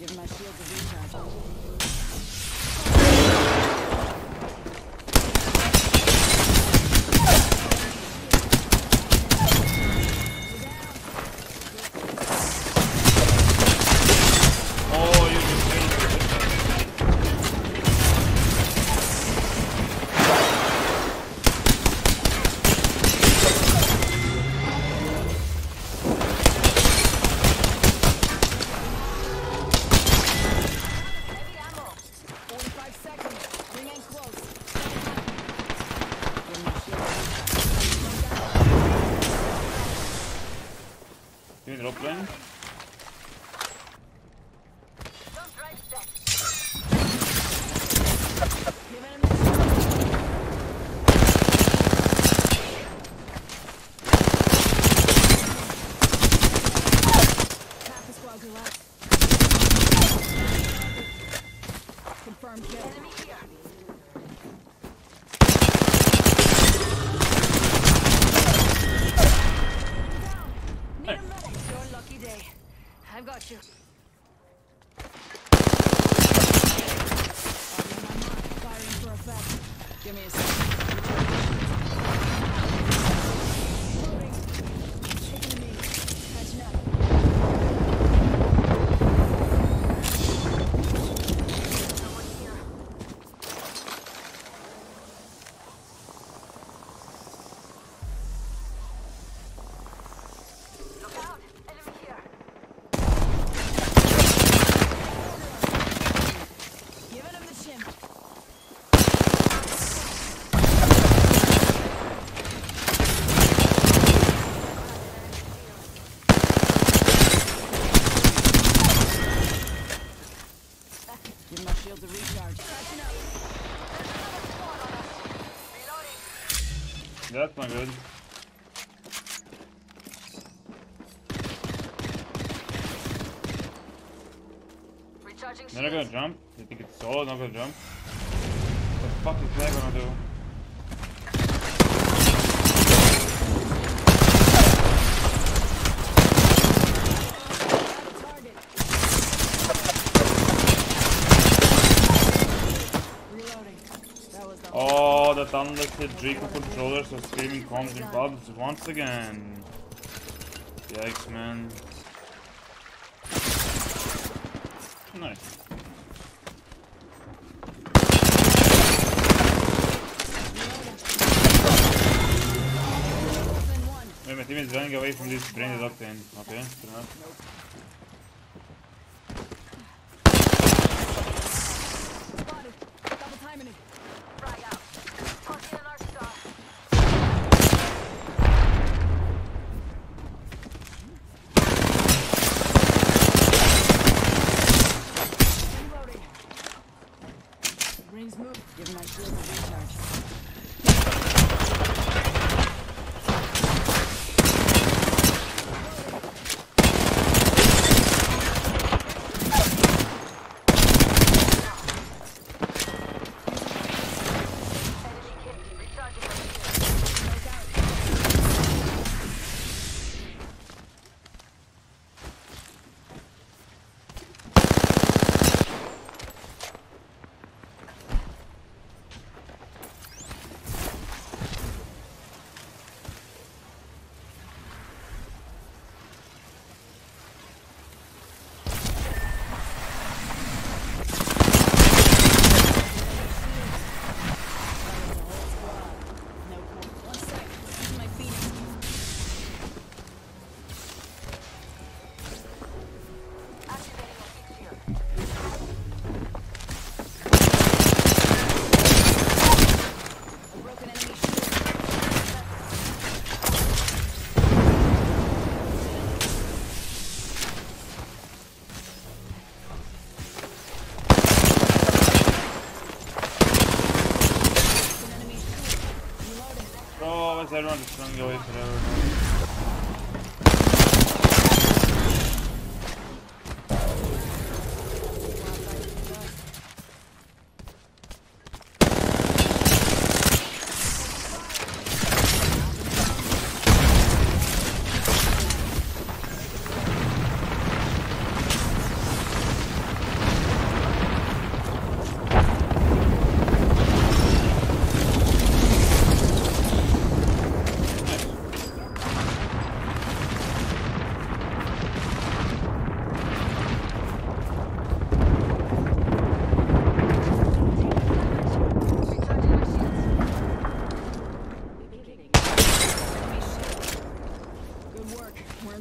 Give my shield a recharge. That's not good. Recharging. They're not gonna jump? You think it's solid, not gonna jump? What the fuck is that gonna do? Unless the Draco controllers are screaming comms and bubs once again. Yikes, man. Nice. Wait, my team is running away from this branded octane. Okay, fair enough.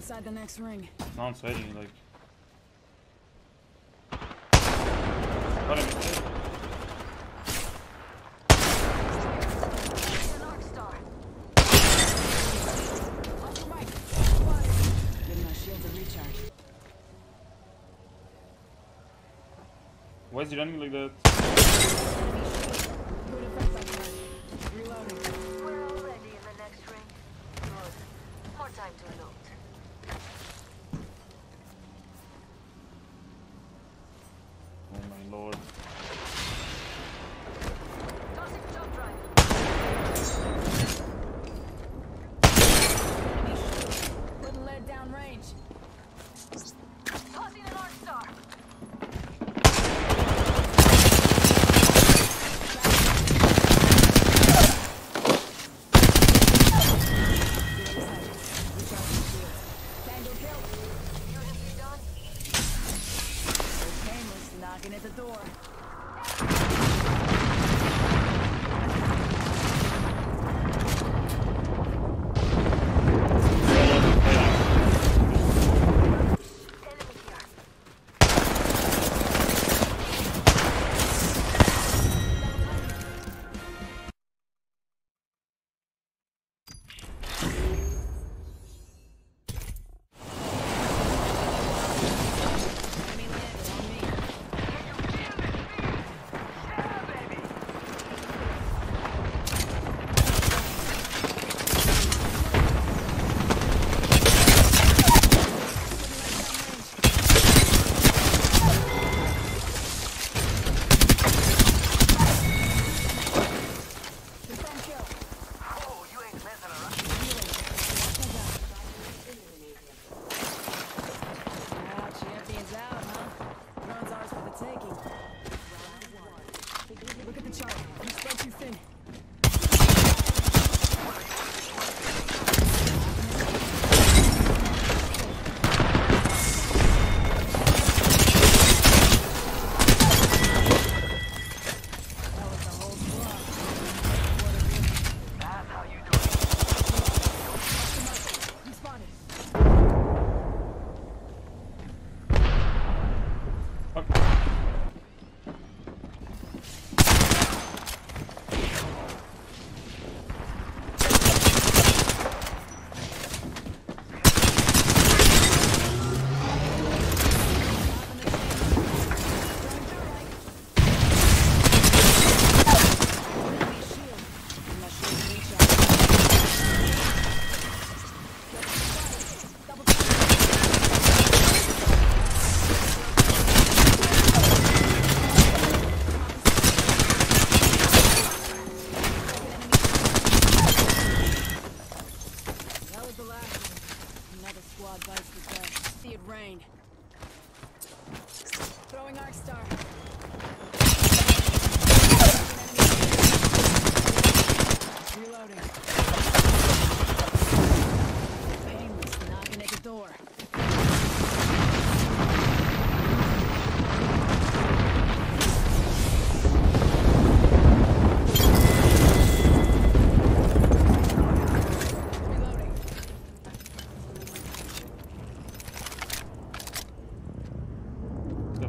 Inside the next ring. No, I'm sweating, like. What am I doing? Why is he running like that? Reloading. We're already in the next ring. Good. More time to reload. Oh my lord. Tossing jump drive. Wouldn't let down range. Tossing an arc star. Knocking at the door. What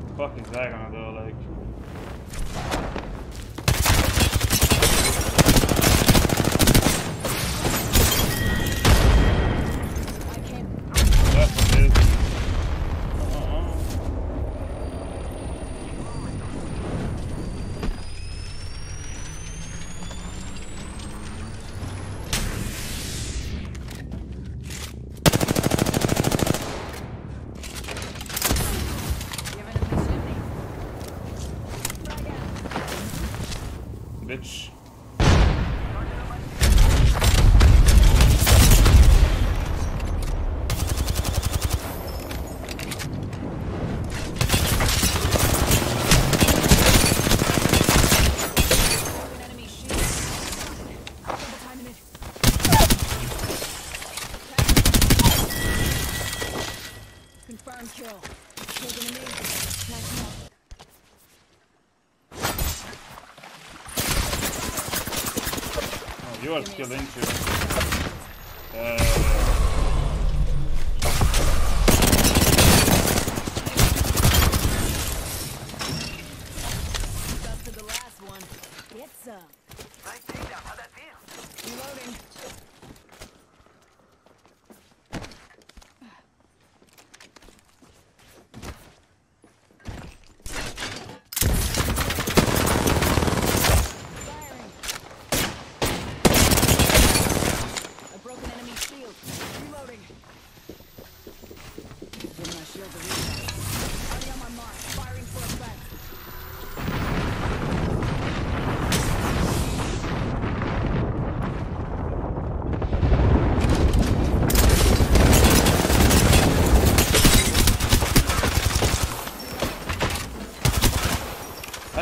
the fuck is that gonna do, like? I can't. That's what it is. Bitch. Confirmed kill. Taking an aim. You are still into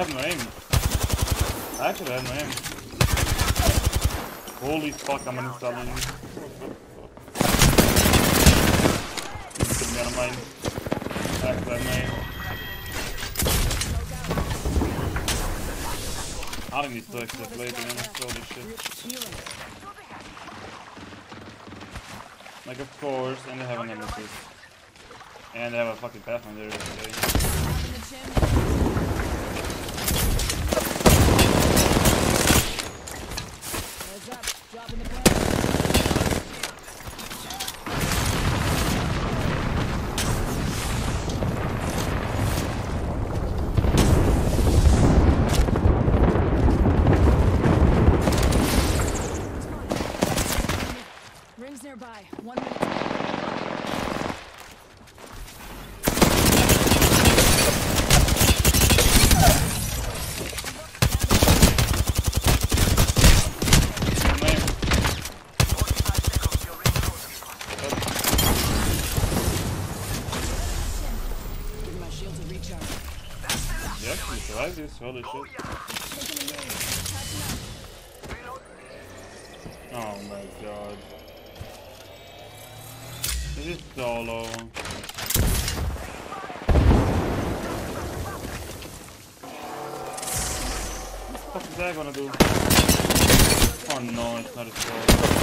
had no aim. I actually had no aim. Holy fuck, I'm installing you. He's gonna mine. I actually had no aim. I don't need to actually play the game, holy shit. Like, of course, and they have an nemesis. And they have a fucking Pathfinder today. Holy shit. Oh my god. This is so low. What the fuck is that gonna do? Oh no, it's not a score.